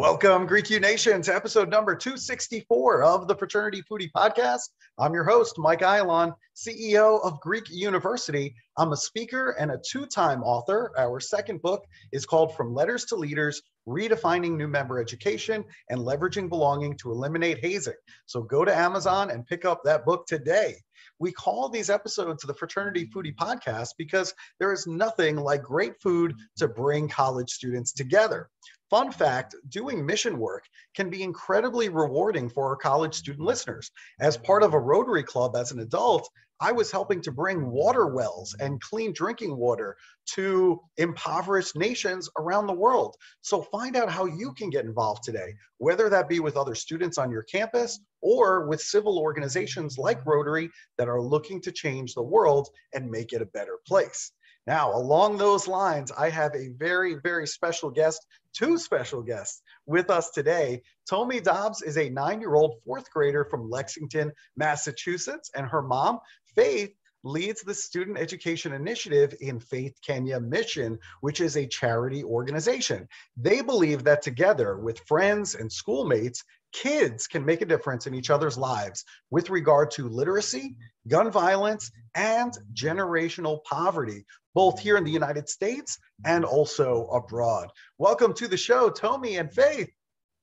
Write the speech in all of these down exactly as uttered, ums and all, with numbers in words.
Welcome, Greek U Nation, to episode number two sixty-four of the Fraternity Foodie Podcast. I'm your host, Mike Ailon, C E O of Greek University. I'm a speaker and a two-time author. Our second book is called From Letters to Leaders, Redefining New Member Education and Leveraging Belonging to Eliminate Hazing. So go to Amazon and pick up that book today. We call these episodes the Fraternity Foodie Podcast because there is nothing like great food to bring college students together. Fun fact, doing mission work can be incredibly rewarding for our college student listeners. As part of a Rotary Club as an adult, I was helping to bring water wells and clean drinking water to impoverished nations around the world. So find out how you can get involved today, whether that be with other students on your campus or with civil organizations like Rotary that are looking to change the world and make it a better place. Now, along those lines, I have a very, very special guest, two special guests with us today. Tomi Dobbs is a nine-year-old fourth grader from Lexington, Massachusetts, and her mom, Faith, leads the student education initiative in Faith Kenya Mission, which is a charity organization. They believe that together with friends and schoolmates, kids can make a difference in each other's lives with regard to literacy, gun violence, and generational poverty, both here in the United States and also abroad. Welcome to the show, Tomi and Faith.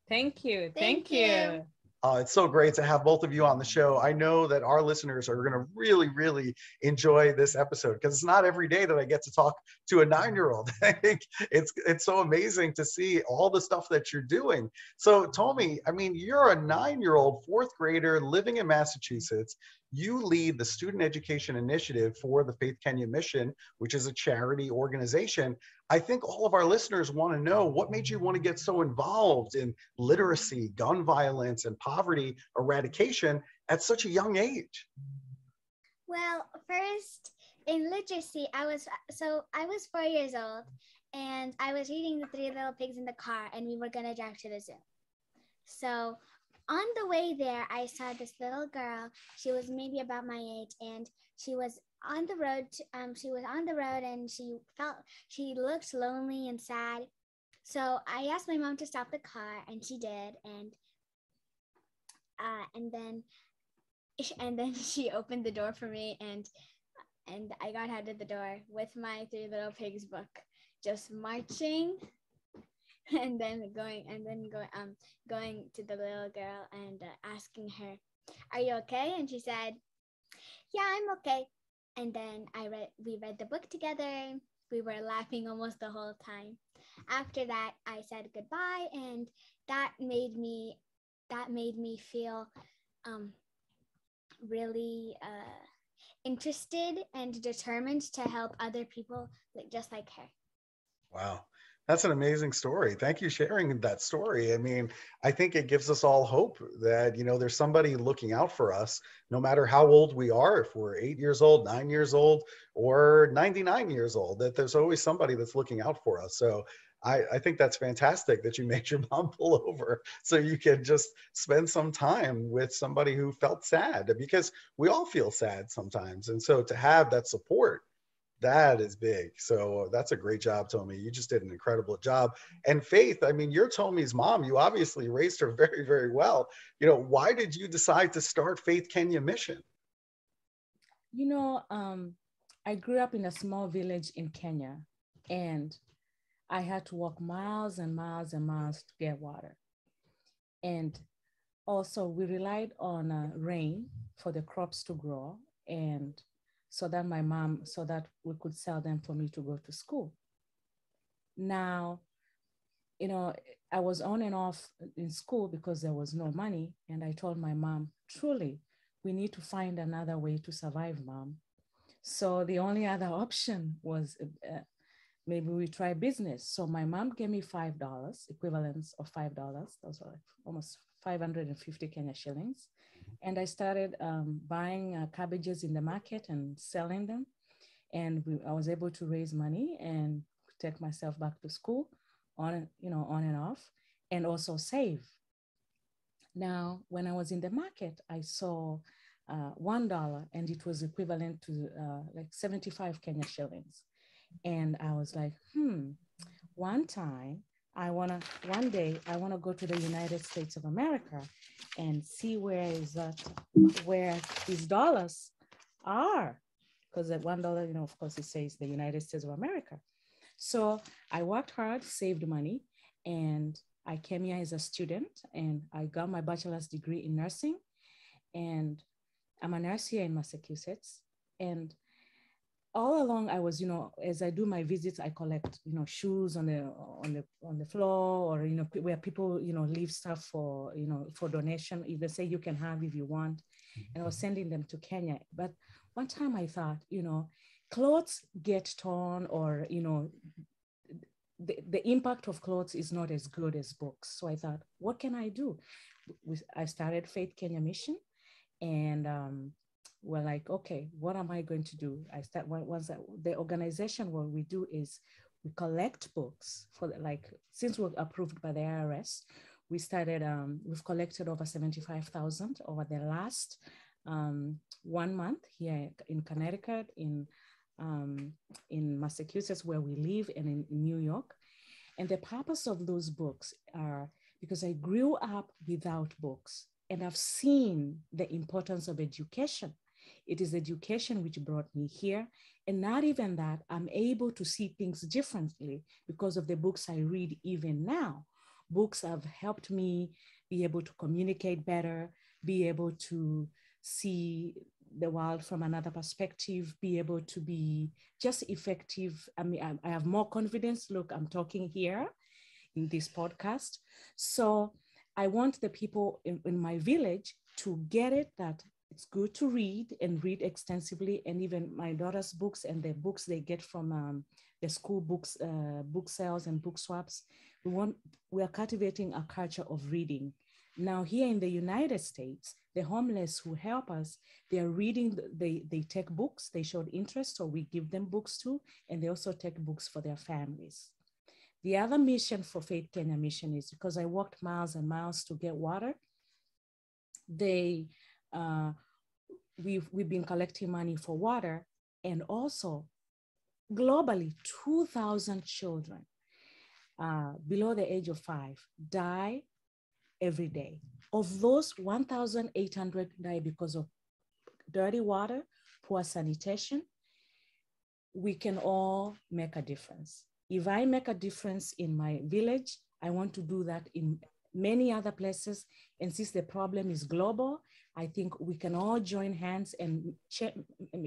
Thank you. Thank, Thank you. you. Uh, it's so great to have both of you on the show. I know that our listeners are going to really, really enjoy this episode because it's not every day that I get to talk to a nine-year-old. I think it's it's so amazing to see all the stuff that you're doing. So, Tomi, I mean, you're a nine-year-old fourth grader living in Massachusetts. You lead the Student Education Initiative for the Faith Kenya Mission, which is a charity organization. I think all of our listeners want to know, what made you want to get so involved in literacy, gun violence, and poverty eradication at such a young age? Well, first, in literacy, I was, so I was four years old, and I was reading The Three Little Pigs in the Car, and we were going to drive to the zoo. So on the way there, I saw this little girl. She was maybe about my age, and she was on the road. To, um, she was on the road, and she felt she looked lonely and sad. So I asked my mom to stop the car, and she did. And uh, and then and then she opened the door for me, and and I got out of the door with my Three Little Pigs book, just marching. And then going, and then going, um, going to the little girl and uh, asking her, "Are you okay?" And she said, "Yeah, I'm okay." And then I read, we read the book together. We were laughing almost the whole time. After that, I said goodbye, and that made me, that made me feel, um, really uh, interested and determined to help other people just like her. Wow. That's an amazing story. Thank you for sharing that story. I mean, I think it gives us all hope that, you know, there's somebody looking out for us, no matter how old we are, if we're eight years old, nine years old, or ninety-nine years old, that there's always somebody that's looking out for us. So I, I think that's fantastic that you made your mom pull over so you can just spend some time with somebody who felt sad, because we all feel sad sometimes. And so to have that support, that is big. So that's a great job, Tomi. You just did an incredible job. And Faith, I mean, you're Tomi's mom. You obviously raised her very, very well. You know, why did you decide to start Faith Kenya Mission? You know, um, I grew up in a small village in Kenya, and I had to walk miles and miles and miles to get water. And also we relied on uh, rain for the crops to grow, and so that my mom, so that we could sell them for me to go to school. Now, you know, I was on and off in school because there was no money. And I told my mom, truly, we need to find another way to survive, Mom. So the only other option was uh, maybe we try business. So my mom gave me five dollars, equivalents of five dollars. Those were almost five hundred fifty Kenya shillings. And I started um, buying uh, cabbages in the market and selling them. And we, I was able to raise money and take myself back to school on, you know, on and off, and also save. Now, when I was in the market, I saw uh, one dollar, and it was equivalent to uh, like seventy-five Kenya shillings. And I was like, hmm, one time I want to, one day, I want to go to the United States of America and see where is that, where these dollars are. Because at one dollar, you know, of course, it says the United States of America. So I worked hard, saved money, and I came here as a student, and I got my bachelor's degree in nursing. And I'm a nurse here in Massachusetts. And all along, I was, you know, as I do my visits, I collect, you know, shoes on the on the on the floor, or you know, where people, you know, leave stuff for, you know, for donation. They say you can have if you want, and I was sending them to Kenya. But one time I thought, you know, clothes get torn, or you know, the the impact of clothes is not as good as books. So I thought, what can I do? I started Faith Kenya Mission, and um, we're like, okay, what am I going to do? I start once the organization. What we do is we collect books for the, like since we're approved by the I R S, we started. Um, we've collected over seventy-five thousand over the last um, one month here in Connecticut, in um, in Massachusetts where we live, and in, in New York. And the purpose of those books are because I grew up without books, and I've seen the importance of education. It is education which brought me here. And not even that, I'm able to see things differently because of the books I read even now. Books have helped me be able to communicate better, be able to see the world from another perspective, be able to be just effective. I mean, I have more confidence. Look, I'm talking here in this podcast. So I want the people in, in my village to get it that it's good to read and read extensively, and even my daughter's books and the books they get from um, the school books, uh, book sales and book swaps. We want, we are cultivating a culture of reading. Now here in the United States, the homeless who help us, they are reading, they, they take books, they showed interest, so we give them books too, and they also take books for their families. The other mission for Faith Kenya Mission is because I walked miles and miles to get water, they, Uh, we've, we've been collecting money for water, and also globally, two thousand children uh, below the age of five die every day. Of those, one thousand eight hundred die because of dirty water, poor sanitation. We can all make a difference. If I make a difference in my village, I want to do that in many other places. And since the problem is global, I think we can all join hands and ch-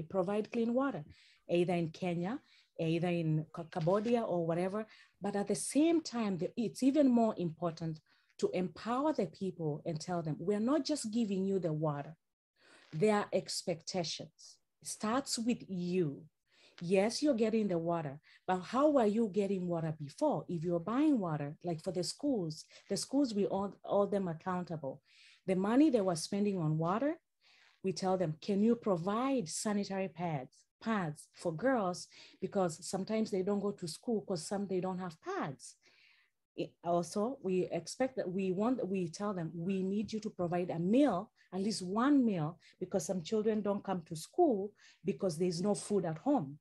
provide clean water, either in Kenya, either in Cambodia or whatever. But at the same time, the, it's even more important to empower the people and tell them, we're not just giving you the water. There are expectations. It starts with you. Yes, you're getting the water, but how were you getting water before? If you're buying water, like for the schools, the schools, we all hold them accountable. The money they were spending on water, we tell them, can you provide sanitary pads, pads for girls? Because sometimes they don't go to school because some they don't have pads. It also, we expect that we want, we tell them, we need you to provide a meal, at least one meal, because some children don't come to school because there's no food at home.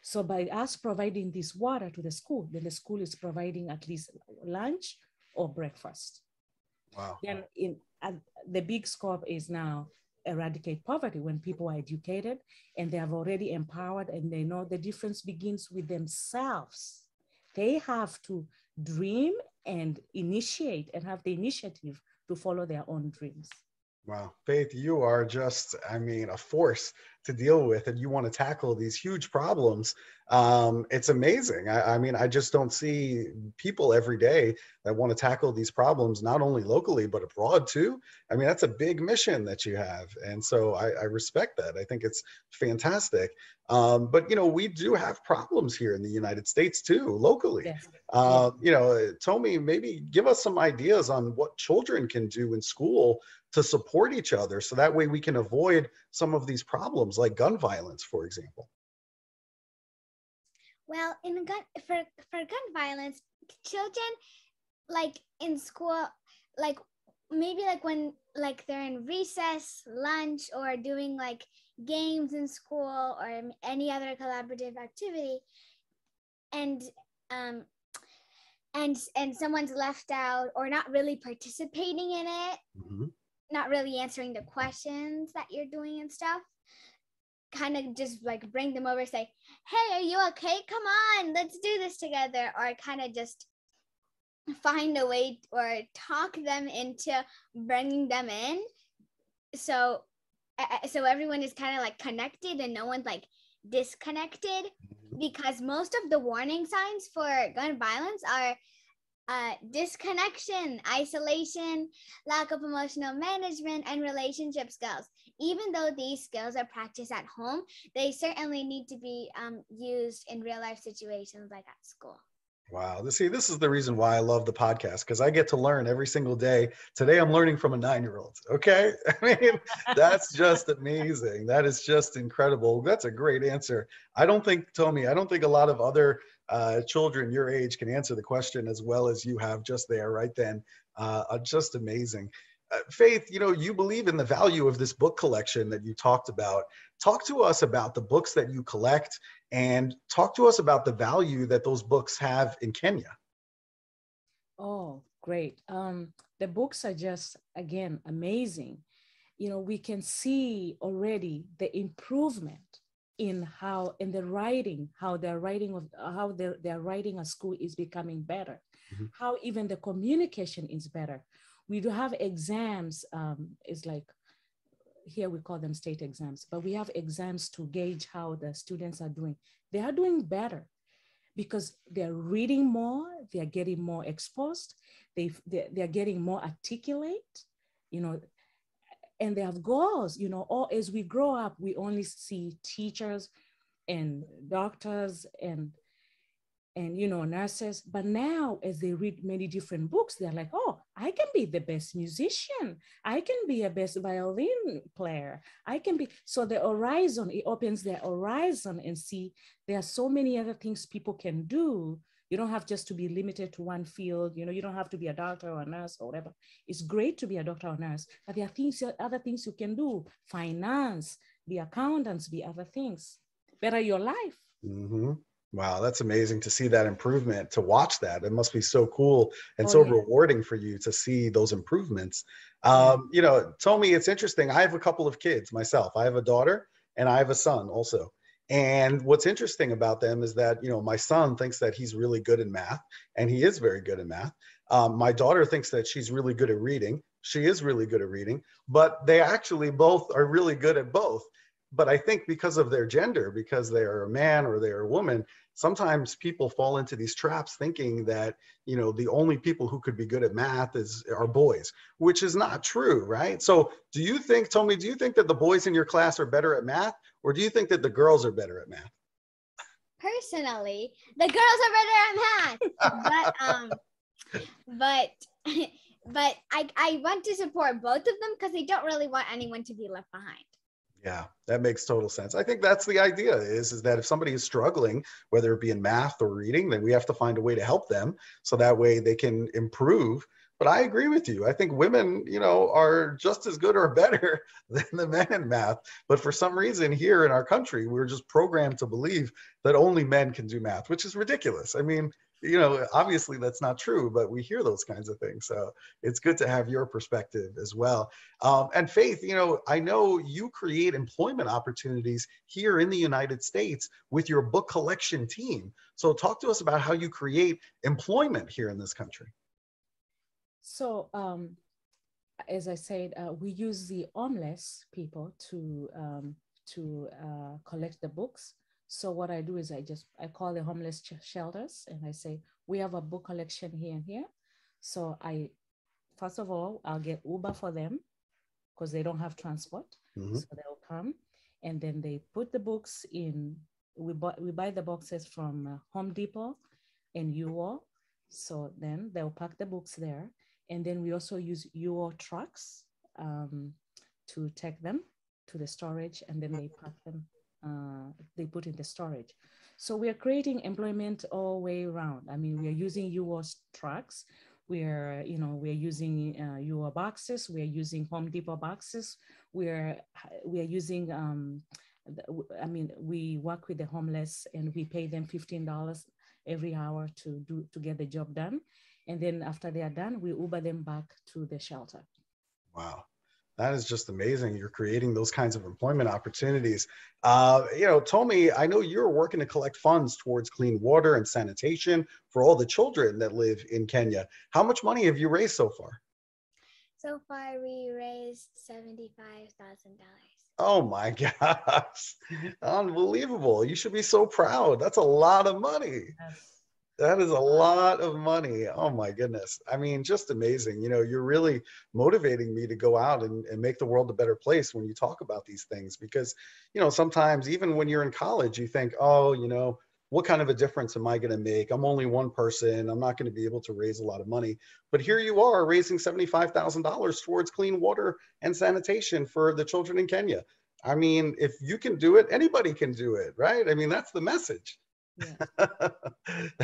So by us providing this water to the school, then the school is providing at least lunch or breakfast. Wow. Then in uh, the big scope is now eradicate poverty when people are educated and they have already empowered and they know the difference begins with themselves. They have to dream and initiate and have the initiative to follow their own dreams. Wow. Faith, you are just, I mean, a force to deal with, and you want to tackle these huge problems. Um, it's amazing. I, I mean, I just don't see people every day that want to tackle these problems, not only locally, but abroad too. I mean, that's a big mission that you have. And so I, I respect that. I think it's fantastic. Um, but, you know, we do have problems here in the United States too, locally. Yes. Uh, you know, Tomi, maybe give us some ideas on what children can do in school to support each other, so that way we can avoid some of these problems, like gun violence, for example. Well, in gun for for gun violence, children, like in school, like maybe like when like they're in recess, lunch, or doing like games in school or any other collaborative activity, and um, and and someone's left out or not really participating in it, mm-hmm. not really answering the questions that you're doing and stuff, kind of just like bring them over, say, hey, are you okay? Come on, let's do this together. Or kind of just find a way or talk them into bringing them in. So, so everyone is kind of like connected and no one's like disconnected, because most of the warning signs for gun violence are uh, disconnection, isolation, lack of emotional management, and relationship skills. Even though these skills are practiced at home, they certainly need to be um, used in real life situations like at school. Wow. See, this is the reason why I love the podcast, because I get to learn every single day. Today, I'm learning from a nine-year-old. Okay. I mean, that's just amazing. That is just incredible. That's a great answer. I don't think, Tomi, I don't think a lot of other uh, children your age can answer the question as well as you have just there right then. Uh, just amazing. Uh, Faith, you know, you believe in the value of this book collection that you talked about. Talk to us about the books that you collect, and talk to us about the value that those books have in Kenya. Oh, great. Um, the books are just, again, amazing. You know, we can see already the improvement in how, in the writing, how their writing of how their, their writing at school is becoming better, mm-hmm. how even the communication is better. We do have exams, um, it's like, here we call them state exams, but we have exams to gauge how the students are doing. They are doing better because they're reading more, they're getting more exposed, they they're getting more articulate, you know, and they have goals, you know, or as we grow up, we only see teachers and doctors and, and, you know, nurses, but now as they read many different books, they're like, oh, I can be the best musician. I can be a best violin player. I can be, so the horizon, it opens their horizon and see there are so many other things people can do. You don't have just to be limited to one field. You know, you don't have to be a doctor or a nurse or whatever. It's great to be a doctor or a nurse, but there are things, other things you can do. Finance, be accountants, be other things. Better your life. Mm-hmm. Wow, that's amazing to see that improvement, to watch that. It must be so cool and oh, so yeah. rewarding for you to see those improvements. Um, you know, Tomi, it's interesting. I have a couple of kids myself. I have a daughter and I have a son also. And what's interesting about them is that, you know, my son thinks that he's really good in math, and he is very good in math. Um, my daughter thinks that she's really good at reading. She is really good at reading, but they actually both are really good at both. But I think because of their gender, because they are a man or they are a woman, sometimes people fall into these traps thinking that, you know, the only people who could be good at math is are boys, which is not true, right? So do you think, Tomi, do you think that the boys in your class are better at math, or do you think that the girls are better at math? Personally, the girls are better at math. but um, but but I, I want to support both of them because I don't really want anyone to be left behind. Yeah, that makes total sense. I think that's the idea is, is that if somebody is struggling, whether it be in math or reading, then we have to find a way to help them so that way they can improve. But I agree with you. I think women, you know, are just as good or better than the men in math. But for some reason here in our country, we're just programmed to believe that only men can do math, which is ridiculous. I mean, you know, obviously that's not true, but we hear those kinds of things. So it's good to have your perspective as well. Um, and Faith, you know, I know you create employment opportunities here in the United States with your book collection team. So talk to us about how you create employment here in this country. So um, as I said, uh, we use the homeless people to, um, to uh, collect the books. So what I do is I just, I call the homeless ch- shelters and I say, we have a book collection here and here. So I, first of all, I'll get Uber for them because they don't have transport. Mm-hmm. So they'll come and then they put the books in, we, bu- we buy the boxes from uh, Home Depot and U O. So then they'll pack the books there. And then we also use U O trucks um, to take them to the storage and then they pack them. Uh, they put in the storage. So we are creating employment all way around. I mean, we are using U O trucks. We are, you know, we are using uh, U O boxes. We are using Home Depot boxes. We are, we are using, um, I mean, we work with the homeless and we pay them fifteen dollars every hour to do to get the job done. And then after they are done, we Uber them back to the shelter. Wow. That is just amazing. You're creating those kinds of employment opportunities. Uh, you know, Tomi, I know you're working to collect funds towards clean water and sanitation for all the children that live in Kenya. How much money have you raised so far? So far, we raised seventy-five thousand dollars. Oh my gosh. Unbelievable. You should be so proud. That's a lot of money. Yes. That is a lot of money. Oh my goodness. I mean, just amazing. You know, you're really motivating me to go out and, and make the world a better place when you talk about these things, because, you know, sometimes even when you're in college, you think, oh, you know, what kind of a difference am I going to make? I'm only one person. I'm not going to be able to raise a lot of money. But here you are raising seventy-five thousand dollars towards clean water and sanitation for the children in Kenya. I mean, if you can do it, anybody can do it, right? I mean, that's the message. Yeah.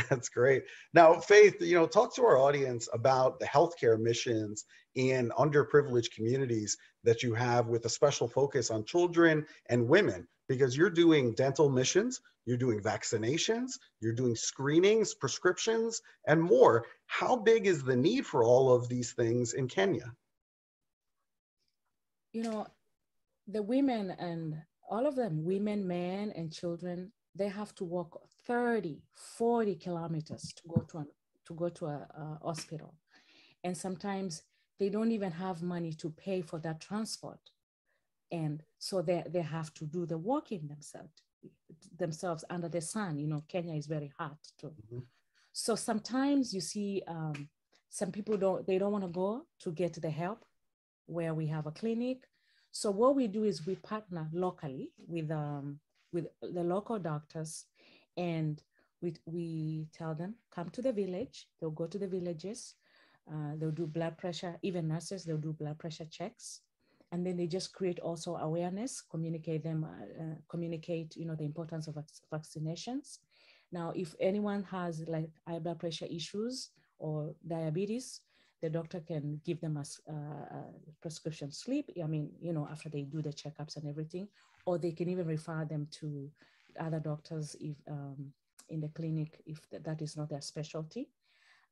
That's great. Now, Faith, you know, talk to our audience about the healthcare missions in underprivileged communities that you have, with a special focus on children and women, because you're doing dental missions, you're doing vaccinations, you're doing screenings, prescriptions, and more. How big is the need for all of these things in Kenya? You know, the women and all of them, women, men, and children, they have to walk thirty, forty kilometers to go to, an, to, go to a, a hospital. And sometimes they don't even have money to pay for that transport. And so they, they have to do the walking themselves, themselves under the sun. You know, Kenya is very hot too. Mm-hmm. So sometimes you see um, some people, don't they don't want to go to get the help where we have a clinic. So what we do is we partner locally with um, with the local doctors, and we, we tell them, come to the village. They'll go to the villages, uh, they'll do blood pressure, even nurses, they'll do blood pressure checks. And then they just create also awareness, communicate them, uh, communicate, you know, the importance of vaccinations. Now, if anyone has like high blood pressure issues or diabetes, the doctor can give them a, a prescription slip. I mean, you know, after they do the checkups and everything, or they can even refer them to other doctors if um, in the clinic, if th- that is not their specialty.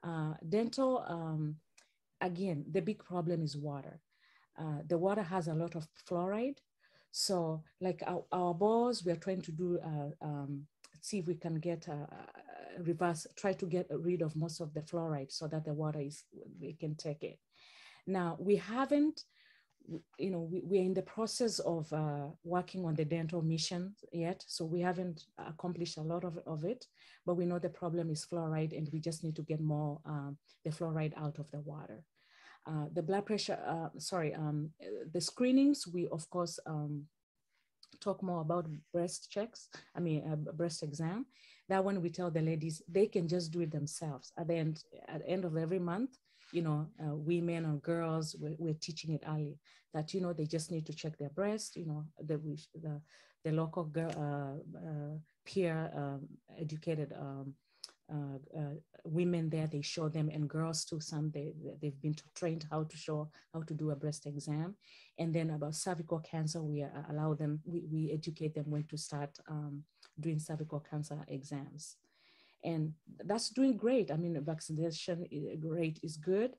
Uh, dental, um, again, the big problem is water. Uh, the water has a lot of fluoride. So like our, our bowls, we are trying to do, uh, um, see if we can get a, a reverse, try to get rid of most of the fluoride so that the water is, we can take it. Now we haven't, you know, we, we're in the process of uh, working on the dental mission yet. So we haven't accomplished a lot of, of it, but we know the problem is fluoride, and we just need to get more um, the fluoride out of the water. Uh, the blood pressure, uh, sorry, um, the screenings, we of course um, talk more about breast checks, I mean, uh, breast exam. That one we tell the ladies, they can just do it themselves. At the end, at the end of every month, you know, uh, women or girls, we're, we're teaching it early that, you know, they just need to check their breast, you know, the, the, the local girl, uh, uh, peer um, educated um, Uh, uh, women there, they show them, and girls too, some they, they've been trained how to show, how to do a breast exam. And then about cervical cancer, we allow them, we, we educate them when to start um, doing cervical cancer exams. And that's doing great. I mean, vaccination rate is good.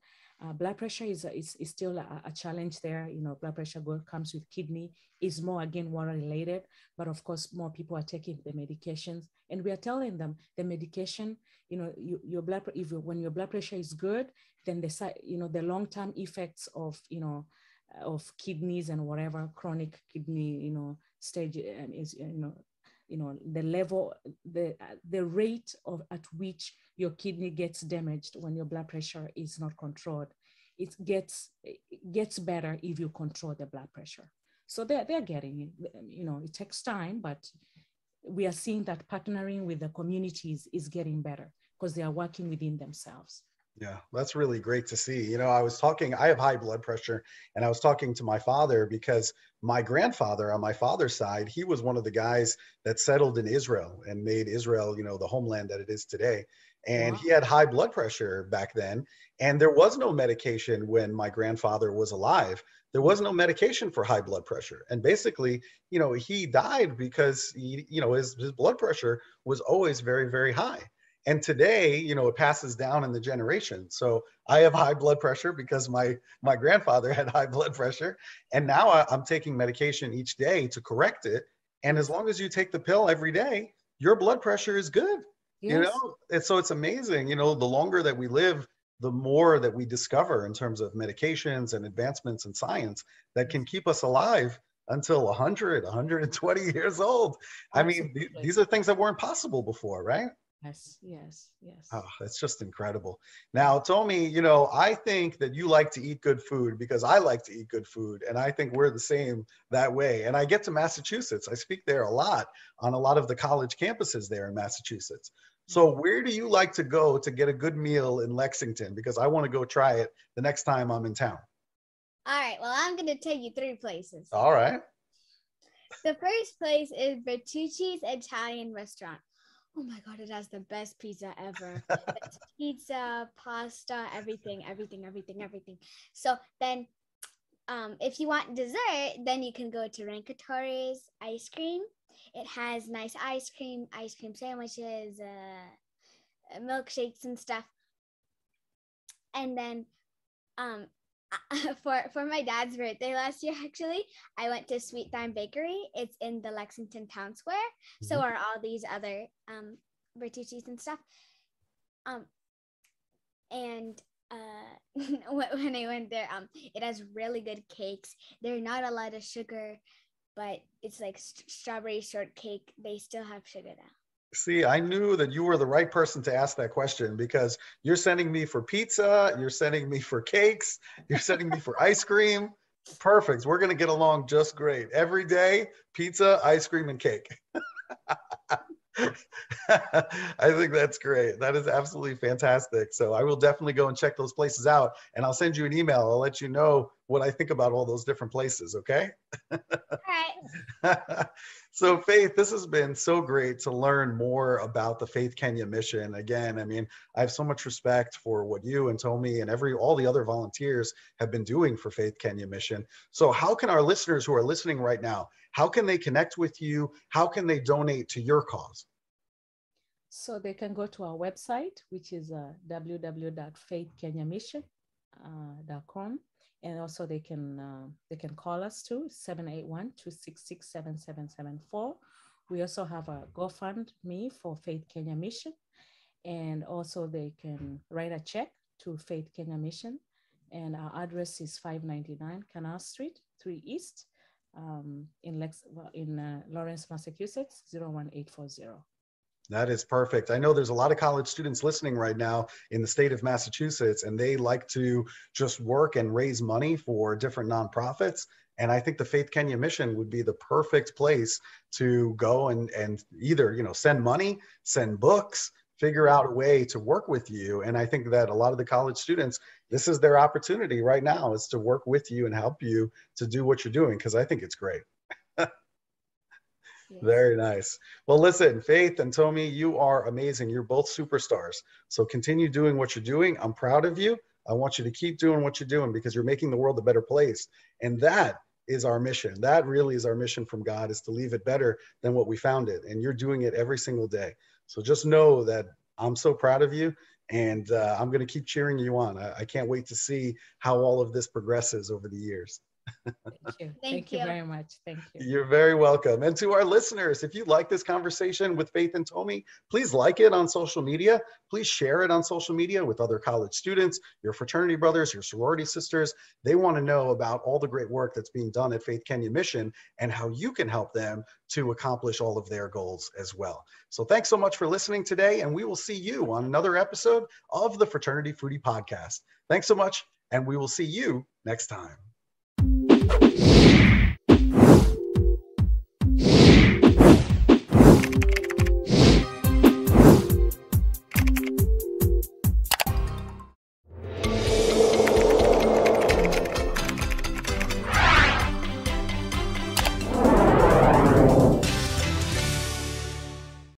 Uh, blood pressure is, is, is still a, a challenge there. You know, blood pressure go, comes with kidney, is more, again, water related, but of course, more people are taking the medications, and we are telling them the medication, you know, you, your blood, if you, when your blood pressure is good, then the, you know, the long-term effects of, you know, of kidneys and whatever, chronic kidney, you know, stage um, is, you know, you know, the level, the, the rate of at which your kidney gets damaged when your blood pressure is not controlled. It gets, it gets better if you control the blood pressure. So they're, they're getting, you know, it takes time, but we are seeing that partnering with the communities is getting better because they are working within themselves. Yeah, that's really great to see. You know, I was talking, I have high blood pressure, and I was talking to my father, because my grandfather on my father's side, he was one of the guys that settled in Israel and made Israel, you know, the homeland that it is today. And wow. He had high blood pressure back then. And there was no medication when my grandfather was alive. There was no medication for high blood pressure. And basically, you know, he died because, he, you know, his, his blood pressure was always very, very high. And today, you know, it passes down in the generation. So I have high blood pressure because my, my grandfather had high blood pressure. And now I, I'm taking medication each day to correct it. And as long as you take the pill every day, your blood pressure is good, yes. you know? And so it's amazing, you know, the longer that we live, the more that we discover in terms of medications and advancements in science that can keep us alive until one hundred, one hundred twenty years old. I mean, th- these are things that weren't possible before, right? Yes, yes, yes. Oh, that's just incredible. Now, Tomi, you know, I think that you like to eat good food because I like to eat good food. And I think we're the same that way. And I get to Massachusetts. I speak there a lot on a lot of the college campuses there in Massachusetts. So where do you like to go to get a good meal in Lexington? Because I want to go try it the next time I'm in town. All right. Well, I'm going to tell you three places. All right. The first place is Bertucci's Italian restaurant. Oh my God, it has the best pizza ever. It's pizza, pasta, everything, everything, everything, everything. So then um, if you want dessert, then you can go to Rancatori's ice cream. It has nice ice cream, ice cream sandwiches, uh, milkshakes and stuff. And then um, for, for my dad's birthday last year, actually, I went to Sweet Thyme Bakery. It's in the Lexington Town Square. Mm-hmm. So are all these other um, Bertucci's and stuff. Um, and uh, when I went there, um, it has really good cakes. They're not a lot of sugar, but it's like st- strawberry shortcake. They still have sugar now. See, I knew that you were the right person to ask that question because you're sending me for pizza, you're sending me for cakes, you're sending me for ice cream. Perfect. We're going to get along just great. Every day, pizza, ice cream, and cake. I think that's great. That is absolutely fantastic. So I will definitely go and check those places out, and I'll send you an email. I'll let you know what I think about all those different places, okay? All right. So Faith, this has been so great to learn more about the Faith Kenya Mission. Again, I mean, I have so much respect for what you and Tomi and every all the other volunteers have been doing for Faith Kenya Mission. So how can our listeners who are listening right now, how can they connect with you? How can they donate to your cause? So they can go to our website, which is uh, w w w dot faith kenya mission dot com. And also they can uh, they can call us to seven eight one, two six six, seven seven seven four. We also have a GoFundMe for Faith Kenya Mission. And also they can write a check to Faith Kenya Mission. And our address is five ninety-nine Canal Street, three East, um, in, Lex- in uh, Lawrence, Massachusetts, zero one eight four zero. That is perfect. I know there's a lot of college students listening right now in the state of Massachusetts, and they like to just work and raise money for different nonprofits. And I think the Faith Kenya Mission would be the perfect place to go and, and either, you know, send money, send books, figure out a way to work with you. And I think that a lot of the college students, this is their opportunity right now, is to work with you and help you to do what you're doing, because I think it's great. Yes. Very nice. Well, listen, Faith and Tomi, you are amazing. You're both superstars. So continue doing what you're doing. I'm proud of you. I want you to keep doing what you're doing because you're making the world a better place. And that is our mission. That really is our mission from God, is to leave it better than what we found it. And you're doing it every single day. So just know that I'm so proud of you, and uh, I'm going to keep cheering you on. I, I can't wait to see how all of this progresses over the years. Thank you. Thank, Thank you very much. Thank you. You're very welcome. And to our listeners, if you like this conversation with Faith and Tomi, please like it on social media. Please share it on social media with other college students, your fraternity brothers, your sorority sisters. They want to know about all the great work that's being done at Faith Kenya Mission and how you can help them to accomplish all of their goals as well. So thanks so much for listening today, and we will see you on another episode of the Fraternity Foodie Podcast. Thanks so much, and we will see you next time.